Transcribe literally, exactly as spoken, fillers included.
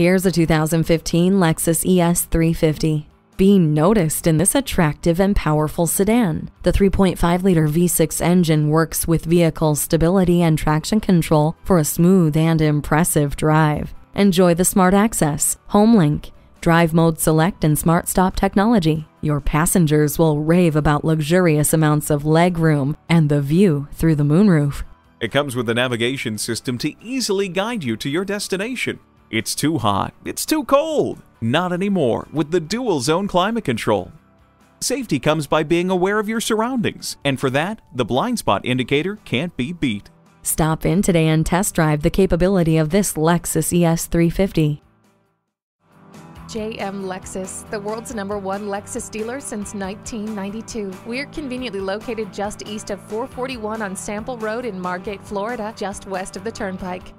Here's a two thousand fifteen Lexus E S three fifty. Being noticed in this attractive and powerful sedan, the three point five liter V six engine works with vehicle stability and traction control for a smooth and impressive drive. Enjoy the smart access, home link, drive mode select, and smart stop technology. Your passengers will rave about luxurious amounts of legroom and the view through the moonroof. It comes with a navigation system to easily guide you to your destination. It's too hot, it's too cold. Not anymore with the dual zone climate control. Safety comes by being aware of your surroundings, and for that, the blind spot indicator can't be beat. Stop in today and test drive the capability of this Lexus E S three fifty. J M Lexus, the world's number one Lexus dealer since nineteen ninety-two. We're conveniently located just east of four forty-one on Sample Road in Margate, Florida, just west of the Turnpike.